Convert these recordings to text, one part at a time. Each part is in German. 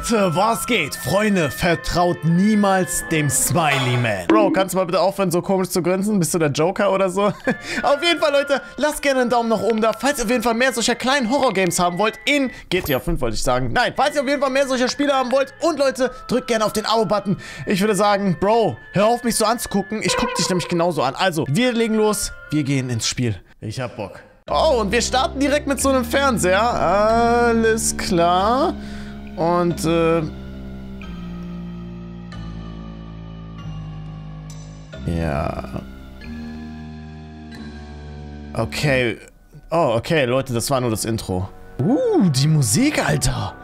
Leute, was geht? Freunde, vertraut niemals dem Smiley Man. Bro, kannst du mal bitte aufhören, so komisch zu grinsen? Bist du der Joker oder so? Auf jeden Fall, Leute, lasst gerne einen Daumen nach oben da, falls ihr auf jeden Fall mehr solcher kleinen Horror-Games haben wollt in GTA 5, wollte ich sagen. Nein, falls ihr auf jeden Fall mehr solcher Spiele haben wollt. Und Leute, drückt gerne auf den Abo-Button. Ich würde sagen, Bro, hör auf, mich so anzugucken. Ich gucke dich nämlich genauso an. Also, wir legen los, wir gehen ins Spiel. Ich hab Bock. Oh, und wir starten direkt mit so einem Fernseher. Alles klar. Und, ja. Okay. Oh, okay, Leute, das war nur das Intro. Die Musik, Alter.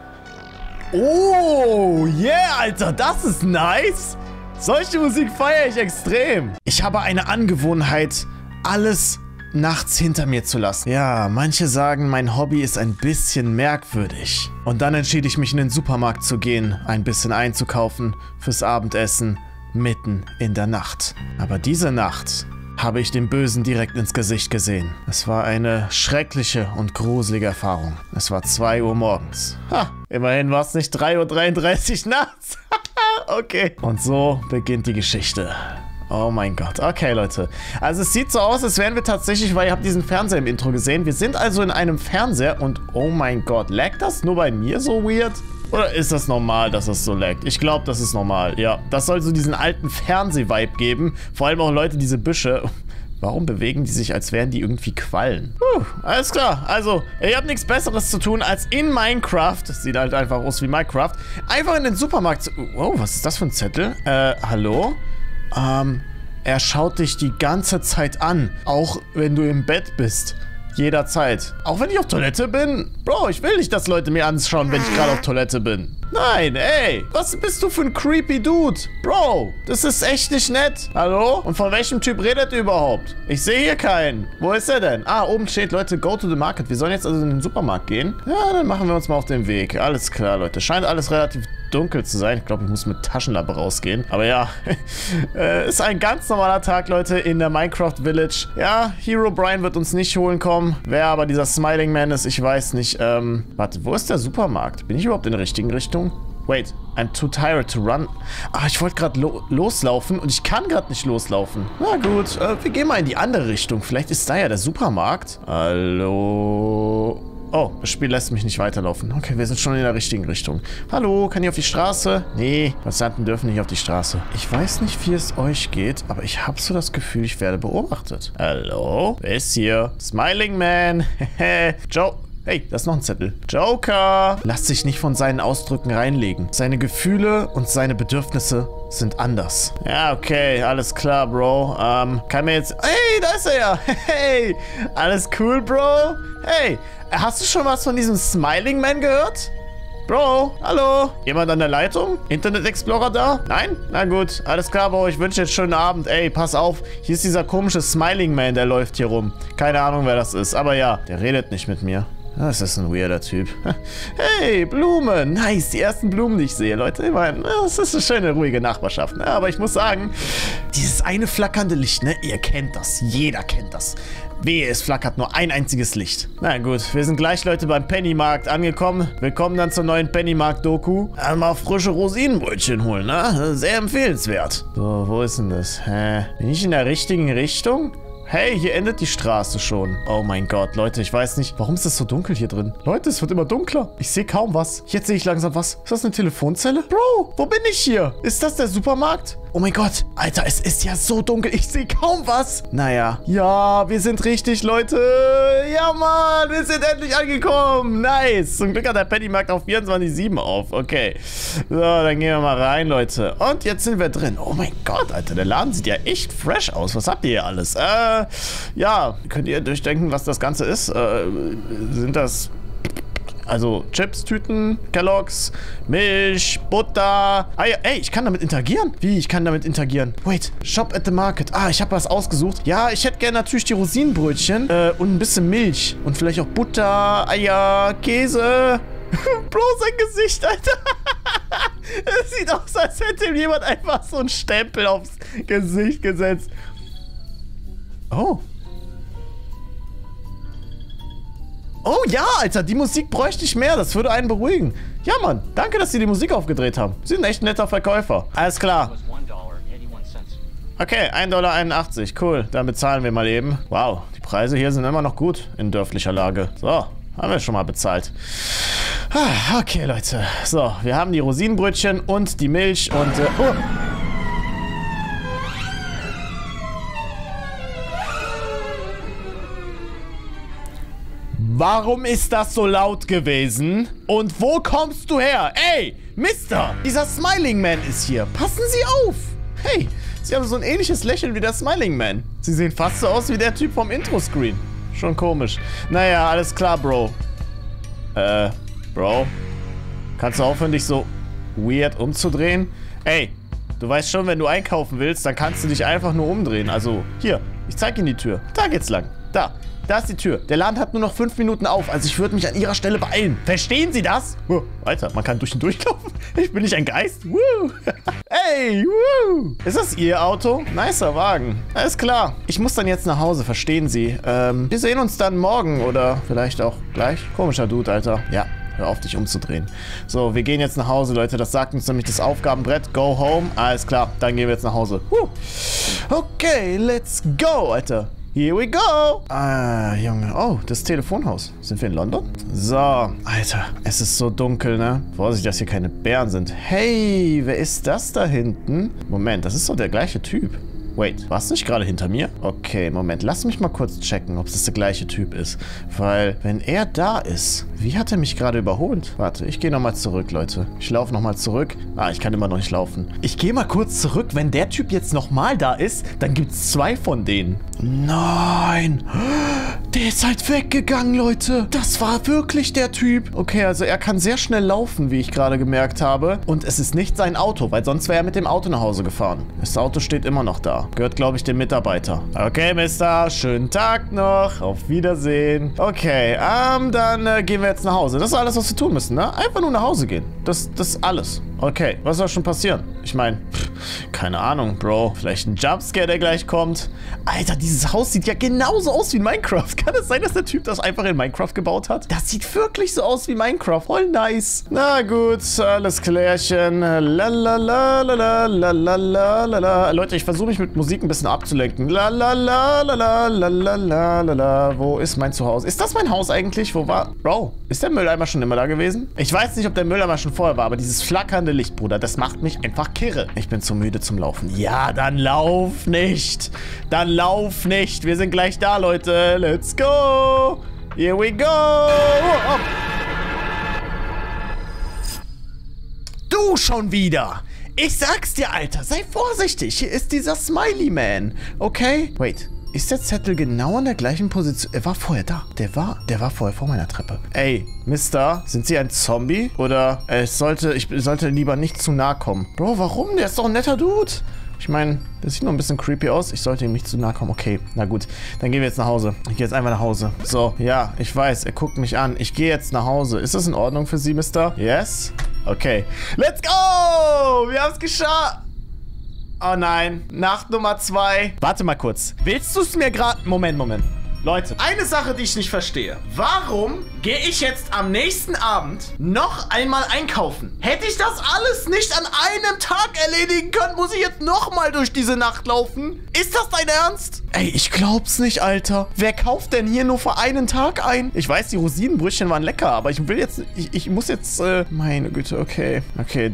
Oh, yeah, Alter, das ist nice. Solche Musik feiere ich extrem. Ich habe eine Angewohnheit, alles nachts hinter mir zu lassen. Ja, manche sagen, mein Hobby ist ein bisschen merkwürdig. Und dann entschied ich mich, in den Supermarkt zu gehen, ein bisschen einzukaufen fürs Abendessen mitten in der Nacht. Aber diese Nacht habe ich den Bösen direkt ins Gesicht gesehen. Es war eine schreckliche und gruselige Erfahrung. Es war 2 Uhr morgens. Ha, immerhin war es nicht 3:33 Uhr nachts. Okay. Und so beginnt die Geschichte. Oh mein Gott. Okay, Leute. Also es sieht so aus, als wären wir tatsächlich, weil ihr habt diesen Fernseher im Intro gesehen. Wir sind also in einem Fernseher und oh mein Gott, laggt das nur bei mir so weird? Oder ist das normal, dass das so laggt? Ich glaube, das ist normal. Ja, das soll so diesen alten Fernseh-Vibe geben. Vor allem auch, Leute, diese Büsche. Warum bewegen die sich, als wären die irgendwie Quallen? Alles klar. Also, ihr habt nichts Besseres zu tun, als in Minecraft, das sieht halt einfach aus wie Minecraft, einfach in den Supermarkt zu... Oh, was ist das für ein Zettel? Hallo? Er schaut dich die ganze Zeit an, auch wenn du im Bett bist. Jederzeit. Auch wenn ich auf Toilette bin? Bro, ich will nicht, dass Leute mir anschauen, wenn ich gerade auf Toilette bin. Nein, ey. Was bist du für ein creepy Dude? Bro, das ist echt nicht nett. Hallo? Und von welchem Typ redet ihr überhaupt? Ich sehe hier keinen. Wo ist er denn? Ah, oben steht, Leute, go to the market. Wir sollen jetzt also in den Supermarkt gehen. Ja, dann machen wir uns mal auf den Weg. Alles klar, Leute. Scheint alles relativ dunkel zu sein. Ich glaube, ich muss mit Taschenlampe rausgehen. Aber ja, ist ein ganz normaler Tag, Leute, in der Minecraft Village. Ja, Herobrine wird uns nicht holen kommen. Wer aber dieser Smiling Man ist, ich weiß nicht. Warte, wo ist der Supermarkt? Bin ich überhaupt in der richtigen Richtung? Wait, I'm too tired to run. Ah, ich wollte gerade loslaufen und ich kann gerade nicht loslaufen. Na gut, wir gehen mal in die andere Richtung. Vielleicht ist da ja der Supermarkt. Hallo... Oh, das Spiel lässt mich nicht weiterlaufen. Okay, wir sind schon in der richtigen Richtung. Hallo, kann ich auf die Straße? Nee, Passanten dürfen nicht auf die Straße. Ich weiß nicht, wie es euch geht, aber ich habe so das Gefühl, ich werde beobachtet. Hallo? Wer ist hier? Smiling Man. Joe. Hey, da ist noch ein Zettel. Joker. Lass dich nicht von seinen Ausdrücken reinlegen. Seine Gefühle und seine Bedürfnisse sind anders. Ja, okay, alles klar, Bro. Kann mir jetzt... Hey, da ist er ja. Hey, alles cool, Bro? Hey, hast du schon was von diesem Smiling Man gehört? Bro, hallo? Jemand an der Leitung? Internet Explorer da? Nein? Na gut, alles klar, Bro. Ich wünsche jetzt schönen Abend. Ey, pass auf. Hier ist dieser komische Smiling Man, der läuft hier rum. Keine Ahnung, wer das ist, aber ja. Der redet nicht mit mir. Das ist ein weirder Typ. Hey, Blumen. Nice, die ersten Blumen, die ich sehe, Leute. Ich meine, das ist eine schöne, ruhige Nachbarschaft. Ne? Aber ich muss sagen, dieses eine flackernde Licht, ne? Ihr kennt das. Jeder kennt das. Wehe, es flackert nur ein einziges Licht. Na gut, wir sind gleich, Leute, beim Penny Markt angekommen. Willkommen dann zur neuen Penny Markt Doku. Mal frische Rosinenbrötchen holen, ne? Sehr empfehlenswert. So, wo ist denn das? Hä? Bin ich in der richtigen Richtung? Hey, hier endet die Straße schon. Oh mein Gott, Leute, ich weiß nicht, warum ist das so dunkel hier drin? Leute, es wird immer dunkler. Ich sehe kaum was. Jetzt sehe ich langsam was. Ist das eine Telefonzelle? Bro, wo bin ich hier? Ist das der Supermarkt? Oh mein Gott, Alter, es ist ja so dunkel. Ich sehe kaum was. Naja. Ja, wir sind richtig, Leute. Ja, Mann, wir sind endlich angekommen. Nice. Zum Glück hat der Pennymarkt auf 24/7 auf. Okay. So, dann gehen wir mal rein, Leute. Und jetzt sind wir drin. Oh mein Gott, Alter, der Laden sieht ja echt fresh aus. Was habt ihr hier alles? Ja, könnt ihr durchdenken, was das Ganze ist? Sind das... Also Chips-Tüten, Kelloggs, Milch, Butter. Ah ja, ey, ich kann damit interagieren. Wie, ich kann damit interagieren? Wait, Shop at the Market. Ah, ich habe was ausgesucht. Ja, ich hätte gerne natürlich die Rosinenbrötchen und ein bisschen Milch. Und vielleicht auch Butter, Eier, Käse. Bro, sein Gesicht, Alter. Es sieht aus, als hätte ihm jemand einfach so einen Stempel aufs Gesicht gesetzt. Oh. Oh ja, Alter, die Musik bräuchte ich mehr. Das würde einen beruhigen. Ja, Mann. Danke, dass Sie die Musik aufgedreht haben. Sie sind echt ein netter Verkäufer. Alles klar. Okay, $1,81. Cool. Dann bezahlen wir mal eben. Wow, die Preise hier sind immer noch gut in dörflicher Lage. So, haben wir schon mal bezahlt. Okay, Leute. So, wir haben die Rosinenbrötchen und die Milch und... oh. Warum ist das so laut gewesen? Und wo kommst du her? Ey, Mister! Dieser Smiling Man ist hier. Passen Sie auf! Hey, Sie haben so ein ähnliches Lächeln wie der Smiling Man. Sie sehen fast so aus wie der Typ vom Intro-Screen. Schon komisch. Naja, alles klar, Bro. Bro? Kannst du aufhören, dich so weird umzudrehen? Ey, du weißt schon, wenn du einkaufen willst, dann kannst du dich einfach nur umdrehen. Also, hier, ich zeig Ihnen die Tür. Da geht's lang. Da. Da ist die Tür. Der Laden hat nur noch 5 Minuten auf, also ich würde mich an Ihrer Stelle beeilen. Verstehen Sie das? Oh, Alter, man kann durch den durchlaufen. Ich bin nicht ein Geist. Woo. Ey, woo. Ist das Ihr Auto? Nicer Wagen. Alles klar. Ich muss dann jetzt nach Hause, verstehen Sie. Wir sehen uns dann morgen oder vielleicht auch gleich. Komischer Dude, Alter. Ja, hör auf, dich umzudrehen. So, wir gehen jetzt nach Hause, Leute. Das sagt uns nämlich das Aufgabenbrett. Go home. Alles klar, dann gehen wir jetzt nach Hause. Woo. Okay, let's go, Alter. Here we go! Ah, Junge. Oh, das Telefonhaus. Sind wir in London? So, Alter. Es ist so dunkel, ne? Vorsicht, dass hier keine Bären sind. Hey, wer ist das da hinten? Moment, das ist doch der gleiche Typ. Wait, warst du nicht gerade hinter mir? Okay, Moment. Lass mich mal kurz checken, ob das der gleiche Typ ist. Weil, wenn er da ist, wie hat er mich gerade überholt? Warte, ich gehe nochmal zurück, Leute. Ich laufe nochmal zurück. Ah, ich kann immer noch nicht laufen. Ich gehe mal kurz zurück. Wenn der Typ jetzt nochmal da ist, dann gibt es 2 von denen. Nein! Der ist halt weggegangen, Leute. Das war wirklich der Typ. Okay, also er kann sehr schnell laufen, wie ich gerade gemerkt habe. Und es ist nicht sein Auto, weil sonst wäre er mit dem Auto nach Hause gefahren. Das Auto steht immer noch da. Gehört, glaube ich, dem Mitarbeiter. Okay, Mister. Schönen Tag noch. Auf Wiedersehen. Okay, dann gehen wir jetzt nach Hause. Das ist alles, was wir tun müssen, ne? Einfach nur nach Hause gehen. Das ist alles. Okay, was soll schon passieren? Ich meine, keine Ahnung, Bro. Vielleicht ein Jumpscare, der gleich kommt. Alter, dieses Haus sieht ja genauso aus wie in Minecraft. Kann es sein, dass der Typ das einfach in Minecraft gebaut hat? Das sieht wirklich so aus wie Minecraft. Voll nice. Na gut, alles klärchen. Lalalalalalalalalala. Leute, ich versuche mich mit Musik ein bisschen abzulenken. Lalalalalalalalalala. Wo ist mein Zuhause? Ist das mein Haus eigentlich? Wo war... Bro, ist der Mülleimer schon immer da gewesen? Ich weiß nicht, ob der Mülleimer schon vorher war, aber dieses flackernde Licht, Bruder, das macht mich einfach kirre. Ich bin zu müde zum Laufen. Ja, dann lauf nicht. Dann lauf nicht. Wir sind gleich da, Leute. Let's go. Here we go. Oh, oh. Du schon wieder. Ich sag's dir, Alter. Sei vorsichtig. Hier ist dieser Smiley Man. Okay? Wait. Ist der Zettel genau in der gleichen Position? Er war vorher da. Der war vorher vor meiner Treppe. Ey, Mister, sind Sie ein Zombie? Oder ich sollte lieber nicht zu nah kommen. Bro, warum? Der ist doch ein netter Dude. Ich meine, das sieht nur ein bisschen creepy aus. Ich sollte ihm nicht zu nahe kommen. Okay, na gut. Dann gehen wir jetzt nach Hause. Ich gehe jetzt einfach nach Hause. So, ja, ich weiß. Er guckt mich an. Ich gehe jetzt nach Hause. Ist das in Ordnung für Sie, Mister? Yes? Okay. Let's go! Wir haben es geschafft! Oh nein. Nacht Nummer 2. Warte mal kurz. Willst du es mir gerade... Moment. Leute, eine Sache, die ich nicht verstehe. Warum gehe ich jetzt am nächsten Abend noch einmal einkaufen? Hätte ich das alles nicht an einem Tag erledigen können, muss ich jetzt nochmal durch diese Nacht laufen? Ist das dein Ernst? Ey, ich glaub's nicht, Alter. Wer kauft denn hier nur für einen Tag ein? Ich weiß, die Rosinenbrötchen waren lecker, aber ich will jetzt... Ich muss jetzt... meine Güte, okay. Okay,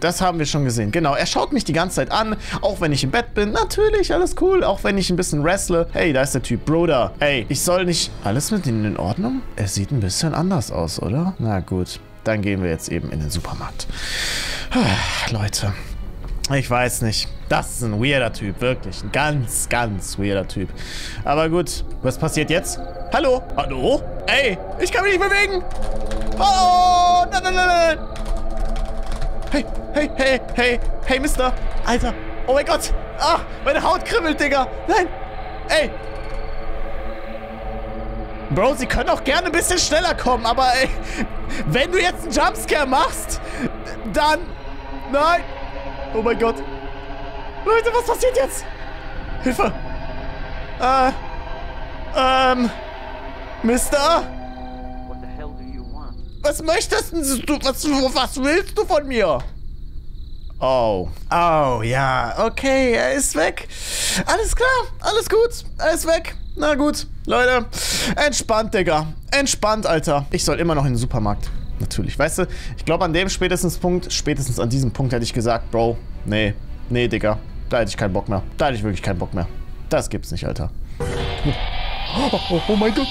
das haben wir schon gesehen. Genau, er schaut mich die ganze Zeit an, auch wenn ich im Bett bin. Natürlich, alles cool. Auch wenn ich ein bisschen wrestle. Hey, da ist der Typ, Bruder. Ey, ich soll nicht... Alles mit Ihnen in Ordnung? Er sieht ein bisschen anders aus, oder? Na gut, dann gehen wir jetzt eben in den Supermarkt. Leute, ich weiß nicht. Das ist ein weirder Typ, wirklich. Ein ganz, ganz weirder Typ. Aber gut, was passiert jetzt? Hallo? Hallo? Ey, ich kann mich nicht bewegen! Oh, nein, nein, nein, nein! Hey, Mister! Alter! Oh mein Gott! Ah, meine Haut kribbelt, Digga! Nein! Ey! Bro, sie können auch gerne ein bisschen schneller kommen, aber ey, wenn du jetzt einen Jumpscare machst, dann... Nein! Oh mein Gott. Leute, was passiert jetzt? Hilfe! Mister? Was möchtest du? Was willst du von mir? Oh. Oh, ja. Okay, er ist weg. Alles klar. Alles gut. Er ist weg. Na gut, Leute. Entspannt, Digga. Entspannt, Alter. Ich soll immer noch in den Supermarkt. Natürlich. Weißt du, ich glaube an dem spätestens an diesem Punkt hätte ich gesagt, Bro, nee. Nee, Digga. Da hätte ich keinen Bock mehr. Da hätte ich wirklich keinen Bock mehr. Das gibt's nicht, Alter. Oh mein Gott.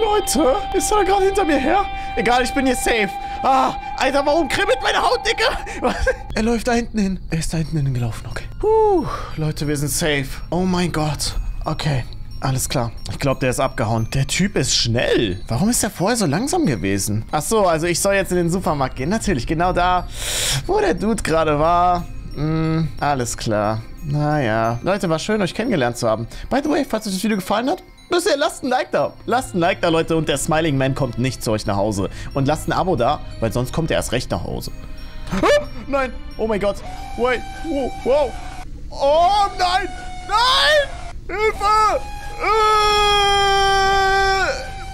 Leute, ist er gerade hinter mir her? Egal, ich bin hier safe. Ah, Alter, warum kribbelt meine Haut, Digga? Er läuft da hinten hin. Er ist da hinten hingelaufen, okay. Puh, Leute, wir sind safe. Oh mein Gott. Okay, alles klar. Ich glaube, der ist abgehauen. Der Typ ist schnell. Warum ist er vorher so langsam gewesen? Ach so, also ich soll jetzt in den Supermarkt gehen. Natürlich, genau da, wo der Dude gerade war. Alles klar. Naja. Leute, war schön, euch kennengelernt zu haben. By the way, falls euch das Video gefallen hat, bisher lasst ein Like da. Lasst ein Like da, Leute. Und der Smiling Man kommt nicht zu euch nach Hause. Und lasst ein Abo da, weil sonst kommt er erst recht nach Hause. Ah, nein. Oh mein Gott. Wait. Wow. Wow. Oh nein. Nein. Hilfe.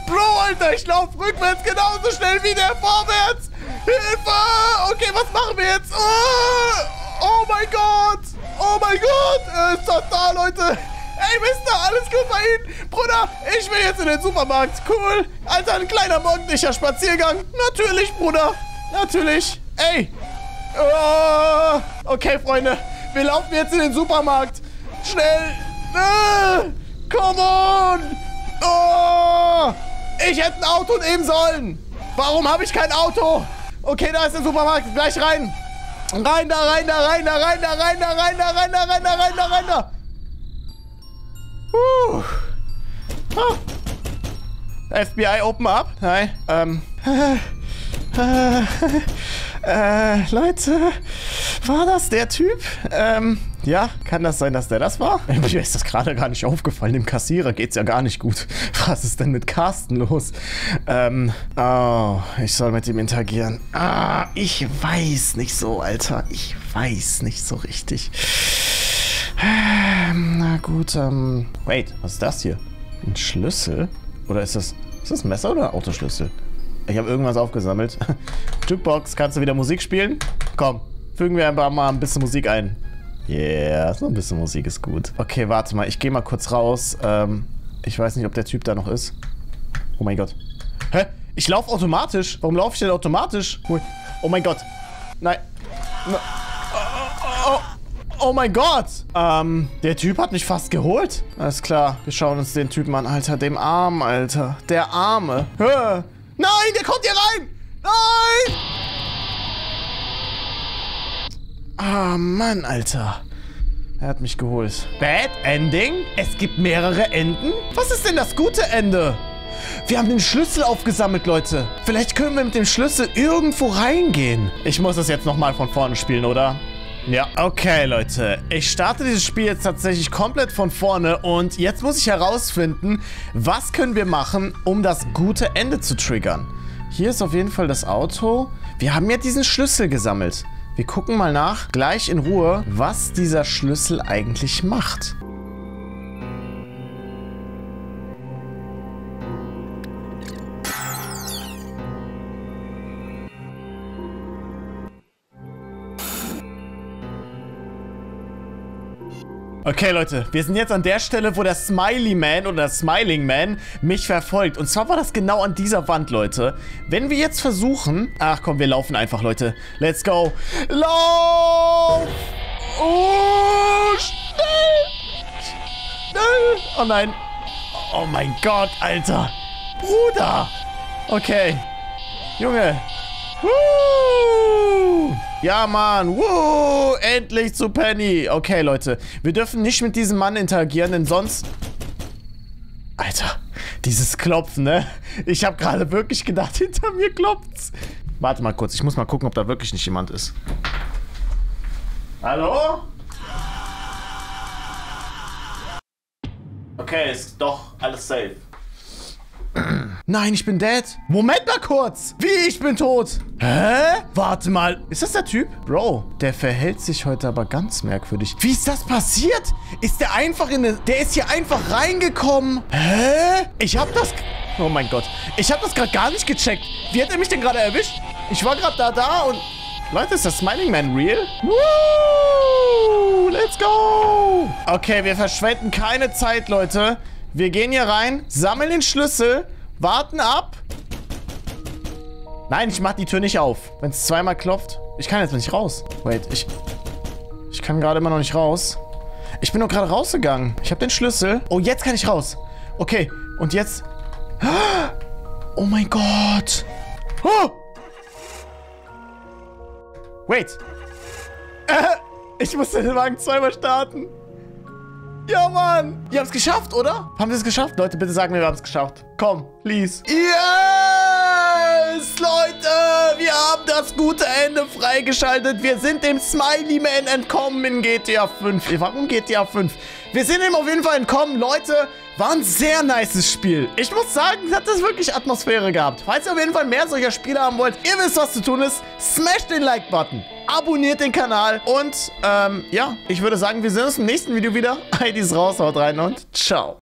Bro, Alter. Ich laufe rückwärts genauso schnell wie der vorwärts. Hilfe. Okay, was machen wir jetzt? Oh mein Gott. Oh mein Gott. Er ist doch da, Leute. Ey, Mister, alles gut bei Ihnen? Bruder, ich will jetzt in den Supermarkt. Cool. Alter, ein kleiner morgendlicher Spaziergang. Natürlich, Bruder. Natürlich. Ey. Oh. Okay, Freunde. Wir laufen jetzt in den Supermarkt. Schnell. Come on. Oh. Ich hätte ein Auto nehmen sollen. Warum habe ich kein Auto? Okay, da ist der Supermarkt. Gleich rein. Rein da, rein da, rein da, rein da, rein da, rein da, rein da, rein da, rein da, rein da. Oh. FBI, open up. Hi. Leute, war das der Typ? Ja, kann das sein, dass der das war? Mir ist das gerade gar nicht aufgefallen. Dem Kassierer geht's ja gar nicht gut. Was ist denn mit Carsten los? Oh, ich soll mit ihm interagieren. Ah, ich weiß nicht so, Alter. Ich weiß nicht so richtig. Na gut, wait, was ist das hier? Ein Schlüssel? Oder ist das ein Messer oder ein Autoschlüssel? Ich habe irgendwas aufgesammelt. Jukebox, kannst du wieder Musik spielen? Komm, fügen wir einfach mal ein bisschen Musik ein. Yeah, so ein bisschen Musik ist gut. Okay, warte mal, ich gehe mal kurz raus. Ich weiß nicht, ob der Typ da noch ist. Oh mein Gott. Hä? Ich laufe automatisch. Warum laufe ich denn automatisch? Oh mein Gott. Nein. Oh mein Gott! Der Typ hat mich fast geholt. Alles klar, wir schauen uns den Typen an. Alter, dem Armen, Alter. Der Arme. Hör. Nein, der kommt hier rein! Nein! Ah, Mann, Alter. Er hat mich geholt. Bad Ending? Es gibt mehrere Enden? Was ist denn das gute Ende? Wir haben den Schlüssel aufgesammelt, Leute. Vielleicht können wir mit dem Schlüssel irgendwo reingehen. Ich muss das jetzt nochmal von vorne spielen, oder? Ja, okay, Leute. Ich starte dieses Spiel jetzt tatsächlich komplett von vorne und jetzt muss ich herausfinden, was können wir machen, um das gute Ende zu triggern. Hier ist auf jeden Fall das Auto. Wir haben ja diesen Schlüssel gesammelt. Wir gucken mal nach, gleich in Ruhe, was dieser Schlüssel eigentlich macht. Okay, Leute, wir sind jetzt an der Stelle, wo der Smiley Man oder der Smiling Man mich verfolgt. Und zwar war das genau an dieser Wand, Leute. Wenn wir jetzt versuchen... Ach komm, wir laufen einfach, Leute. Let's go. Lauf! Oh, schnell! Schnell! Oh nein. Oh mein Gott, Alter. Bruder! Okay. Junge. Woo! Ja, Mann. Woo! Endlich zu Penny. Okay, Leute. Wir dürfen nicht mit diesem Mann interagieren, denn sonst... Alter. Dieses Klopfen, ne? Ich habe gerade wirklich gedacht, hinter mir klopft's. Warte mal kurz. Ich muss mal gucken, ob da wirklich nicht jemand ist. Hallo? Okay, ist doch alles safe. Nein, ich bin dead. Moment mal kurz. Wie, ich bin tot? Hä? Warte mal. Ist das der Typ? Bro, der verhält sich heute aber ganz merkwürdig. Wie ist das passiert? Ist der einfach in eine... Der ist hier einfach reingekommen. Hä? Ich hab das... Oh mein Gott. Ich hab das gerade gar nicht gecheckt. Wie hat er mich denn gerade erwischt? Ich war gerade da und... Leute, ist das Smiling Man real? Woo! Let's go! Okay, wir verschwenden keine Zeit, Leute. Wir gehen hier rein, sammeln den Schlüssel, warten ab. Nein, ich mach die Tür nicht auf. Wenn es zweimal klopft. Ich kann jetzt nicht raus. Wait, ich kann gerade immer noch nicht raus. Ich bin nur gerade rausgegangen. Ich habe den Schlüssel. Oh, jetzt kann ich raus. Okay, und jetzt... Oh mein Gott. Oh! Wait. Ich musste den Wagen zweimal starten. Ja, Mann. Wir haben es geschafft, oder? Haben wir es geschafft? Leute, bitte sagen mir, wir haben es geschafft. Komm, please. Yes, Leute. Wir haben das gute Ende freigeschaltet. Wir sind dem Smiley Man entkommen in GTA 5. Warum GTA 5? Wir sind ihm auf jeden Fall entkommen. Leute, war ein sehr nices Spiel. Ich muss sagen, es hat das wirklich Atmosphäre gehabt. Falls ihr auf jeden Fall mehr solcher Spiele haben wollt, ihr wisst, was zu tun ist. Smash den Like-Button. Abonniert den Kanal und ja, ich würde sagen, wir sehen uns im nächsten Video wieder. IDs raus, haut rein und ciao.